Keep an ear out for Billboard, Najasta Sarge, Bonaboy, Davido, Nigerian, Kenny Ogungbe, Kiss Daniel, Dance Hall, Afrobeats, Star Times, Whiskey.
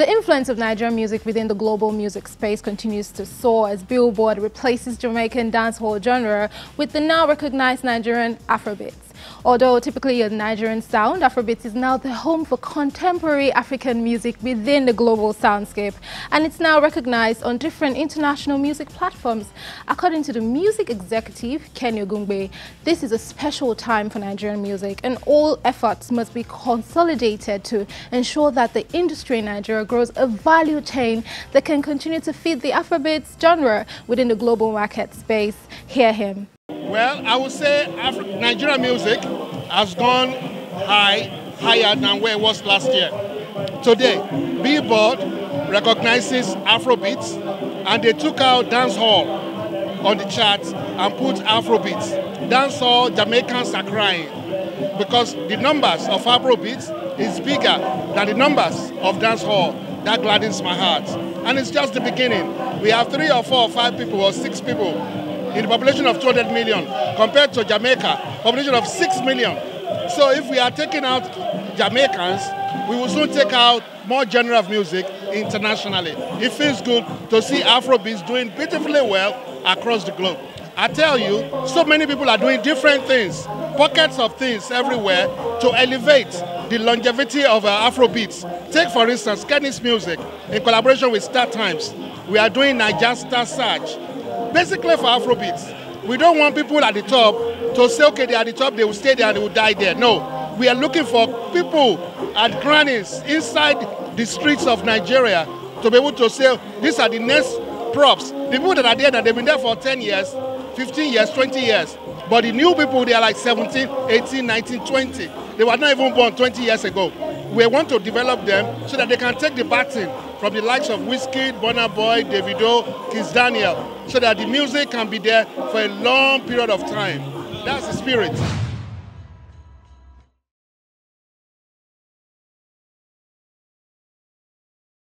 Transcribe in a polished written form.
The influence of Nigerian music within the global music space continues to soar as Billboard replaces Jamaican dancehall genre with the now recognized Nigerian Afrobeats. Although typically a Nigerian sound, Afrobeats is now the home for contemporary African music within the global soundscape, and it's now recognized on different international music platforms. According to the music executive, Kenny Ogungbe, this is a special time for Nigerian music, and all efforts must be consolidated to ensure that the industry in Nigeria grows a value chain that can continue to feed the Afrobeats genre within the global market space. Hear him. Well, I would say Nigerian music has gone higher than where it was last year. Today, Billboard recognizes Afrobeats, and they took out dancehall on the charts and put Afrobeats. Dancehall Jamaicans are crying because the numbers of Afrobeats is bigger than the numbers of dancehall. That gladdens my heart. And it's just the beginning. We have 3 or 4 or 5 people or 6 people in the population of 200 million, compared to Jamaica, population of 6 million. So if we are taking out Jamaicans, we will soon take out more genre of music internationally. It feels good to see Afrobeats doing beautifully well across the globe. I tell you, so many people are doing different things, pockets of things everywhere to elevate the longevity of Afrobeats. Take, for instance, Kenny's music in collaboration with Star Times. We are doing Najasta Sarge. Basically for Afrobeats, we don't want people at the top to say, okay, they are at the top, they will stay there and they will die there. No, we are looking for people at grannies inside the streets of Nigeria to be able to say, these are the next props. The people that are there, that they've been there for 10 years, 15 years, 20 years. But the new people, they are like 17, 18, 19, 20. They were not even born 20 years ago. We want to develop them so that they can take the baton from the likes of Whiskey, Bonaboy, Davido, Kiss Daniel, so that the music can be there for a long period of time. That's the spirit.